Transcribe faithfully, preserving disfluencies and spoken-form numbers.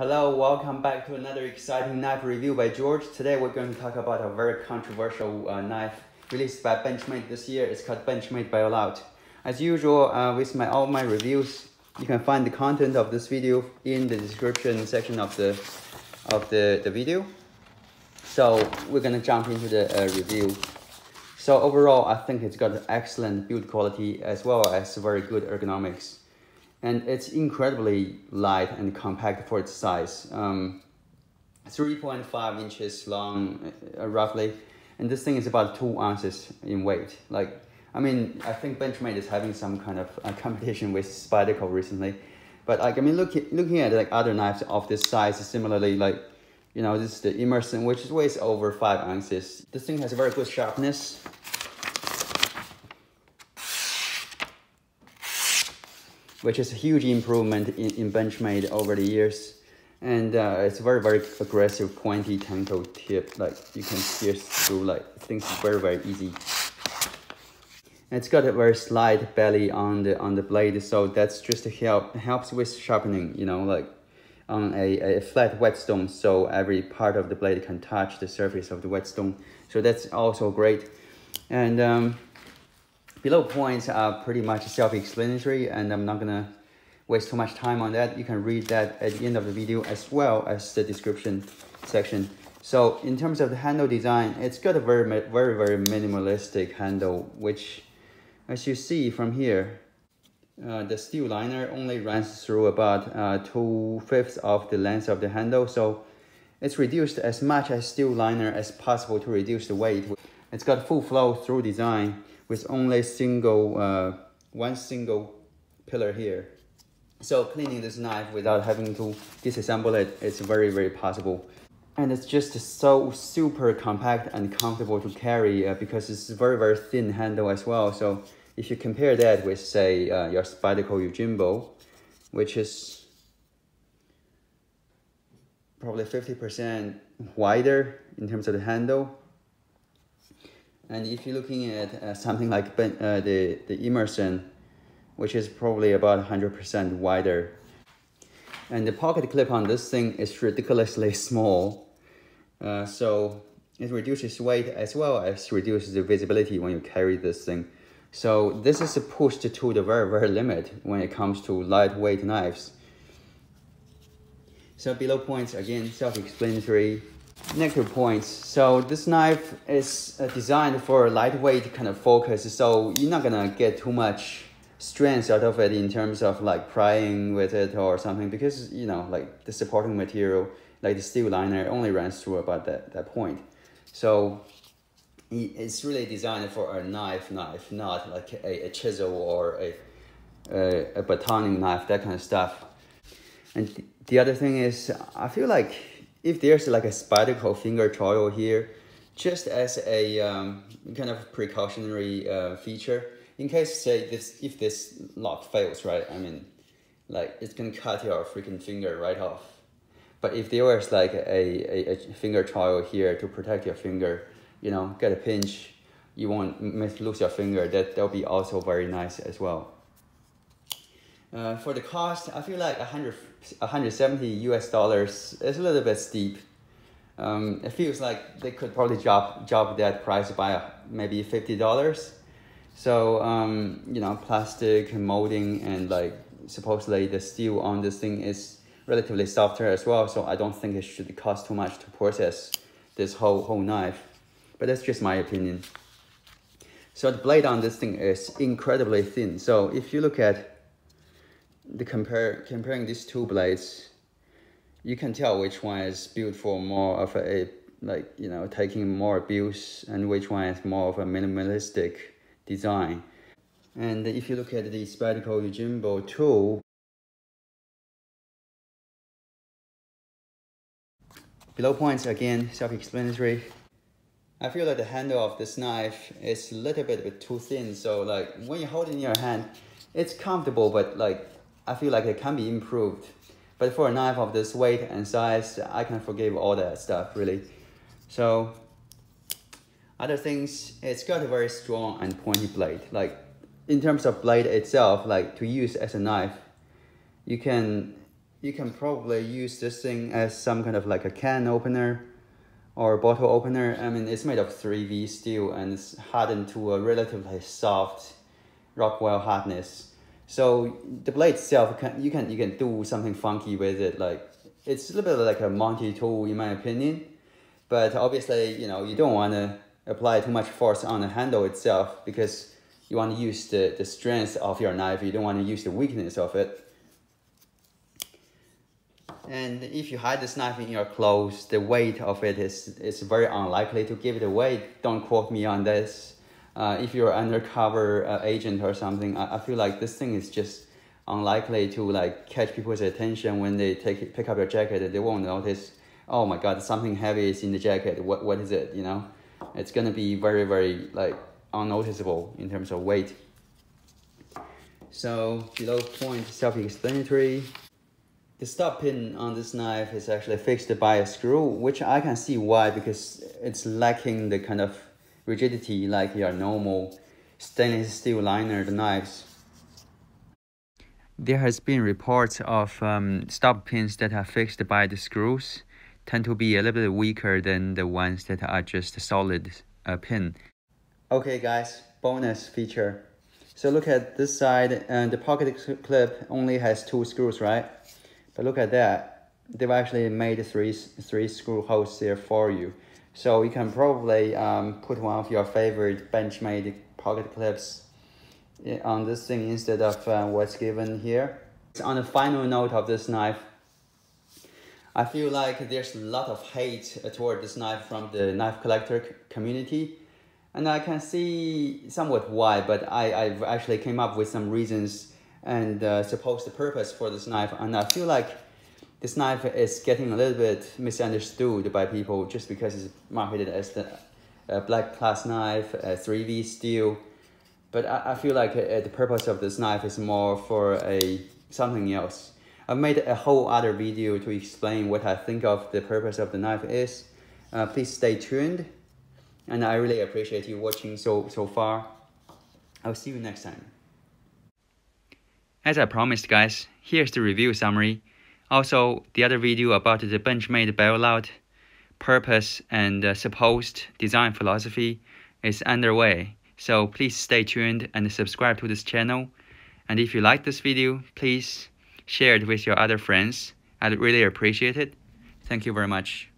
Hello, welcome back to another exciting knife review by George. Today we're going to talk about a very controversial uh, knife released by Benchmade this year. It's called Benchmade Bailout. As usual, uh, with my all my reviews, you can find the content of this video in the description section of the of the, the video. So we're gonna jump into the uh, review. So overall, I think it's got excellent build quality as well as very good ergonomics. And it's incredibly light and compact for its size. Um, three point five inches long, uh, roughly. And this thing is about two ounces in weight. Like, I mean, I think Benchmade is having some kind of uh, competition with Spyderco recently. But like, I mean, look, looking at like other knives of this size, similarly, like, you know, this is the Emerson, which weighs over five ounces. This thing has a very good sharpness. Which is a huge improvement in, in Benchmade over the years. And uh, it's a very, very aggressive, pointy, tangled tip. Like, you can pierce through, like, things very, very easy. And it's got a very slight belly on the on the blade, so that's just to help, helps with sharpening, you know, like, on a, a flat whetstone, so every part of the blade can touch the surface of the whetstone. So that's also great. And um, below points are pretty much self-explanatory, and I'm not gonna waste too much time on that. You can read that at the end of the video as well as the description section. So in terms of the handle design, it's got a very, very, very minimalistic handle, which as you see from here, uh, the steel liner only runs through about uh, two-fifths of the length of the handle. So it's reduced as much as steel liner as possible to reduce the weight. It's got full flow through design, with only single, uh, one single pillar here. So cleaning this knife without having to disassemble it, it's very, very possible. And it's just so super compact and comfortable to carry uh, because it's a very, very thin handle as well. So if you compare that with, say, uh, your Spyderco Jimbo, which is probably fifty percent wider in terms of the handle, and if you're looking at uh, something like ben, uh, the, the Emerson, which is probably about one hundred percent wider. And the pocket clip on this thing is ridiculously small. Uh, so it reduces weight as well as reduces the visibility when you carry this thing. So this is pushed to the very, very limit when it comes to lightweight knives. So below points, again, self-explanatory. Negative points. So this knife is designed for a lightweight kind of focus, so you're not gonna get too much strength out of it in terms of like prying with it or something, because, you know, like the supporting material, like the steel liner, only runs through about that, that point. So it's really designed for a knife knife, not like a, a chisel or a, a, a batoning knife, that kind of stuff. And the other thing is, I feel like if there's like a Spyderco finger choil here, just as a um, kind of precautionary uh, feature, in case, say, this if this lock fails, right? I mean, like, it's gonna cut your freaking finger right off. But if there was like a, a, a finger choil here to protect your finger, you know, get a pinch, you won't lose your finger. That, that'll be also very nice as well. Uh, for the cost, I feel like one hundred, one hundred seventy U S dollars is a little bit steep. Um, it feels like they could probably drop, drop that price by maybe fifty dollars. So, um, you know, plastic and molding, and like supposedly the steel on this thing is relatively softer as well. So I don't think it should cost too much to process this whole, whole knife. But that's just my opinion. So the blade on this thing is incredibly thin. So if you look at The compare comparing these two blades, you can tell which one is built for more of a, like, you know, taking more abuse, and which one is more of a minimalistic design. And if you look at the Spyderco Jimbo two, below points, again, self-explanatory. I feel that the handle of this knife is a little bit, bit too thin, so like when you hold it in your hand, it's comfortable, but like, I feel like it can be improved. But for a knife of this weight and size, I can forgive all that stuff, really. So, other things, it's got a very strong and pointy blade. Like, in terms of blade itself, like, to use as a knife, you can you can probably use this thing as some kind of like a can opener or bottle opener. I mean, it's made of three V steel and it's hardened to a relatively soft Rockwell hardness. So the blade itself, can, you, can, you can do something funky with it. Like, it's a little bit like a Monty tool in my opinion. But obviously, you know, you don't want to apply too much force on the handle itself because you want to use the, the strength of your knife. You don't want to use the weakness of it. And if you hide this knife in your clothes, the weight of it is, is very unlikely to give it away. Don't quote me on this. Uh, if you're an undercover uh, agent or something, I, I feel like this thing is just unlikely to like catch people's attention when they take pick up your jacket. They won't notice, oh my God, something heavy is in the jacket. What, what is it, you know? It's going to be very, very like unnoticeable in terms of weight. So below point, self-explanatory. The stop pin on this knife is actually fixed by a screw, which I can see why, because it's lacking the kind of rigidity like your normal stainless steel liner knives. There has been reports of um, stop pins that are fixed by the screws tend to be a little bit weaker than the ones that are just a solid uh, pin. Okay guys, bonus feature. So look at this side, and the pocket clip only has two screws, right? But look at that, they've actually made three, three screw holes there for you. So you can probably um, put one of your favorite Benchmade pocket clips on this thing instead of uh, what's given here. So on the final note of this knife, I feel like there's a lot of hate toward this knife from the knife collector community. And I can see somewhat why, but I, I've actually came up with some reasons and uh, supposed the purpose for this knife, and I feel like this knife is getting a little bit misunderstood by people just because it's marketed as the uh, black plus knife, uh, three V steel. But I, I feel like uh, the purpose of this knife is more for a something else. I've made a whole other video to explain what I think of the purpose of the knife is. Uh, please stay tuned, and I really appreciate you watching so so far. I'll see you next time. As I promised guys, here's the review summary. Also, the other video about the Benchmade bailout, purpose and uh, supposed design philosophy is underway. So please stay tuned and subscribe to this channel. And if you like this video, please share it with your other friends. I'd really appreciate it. Thank you very much.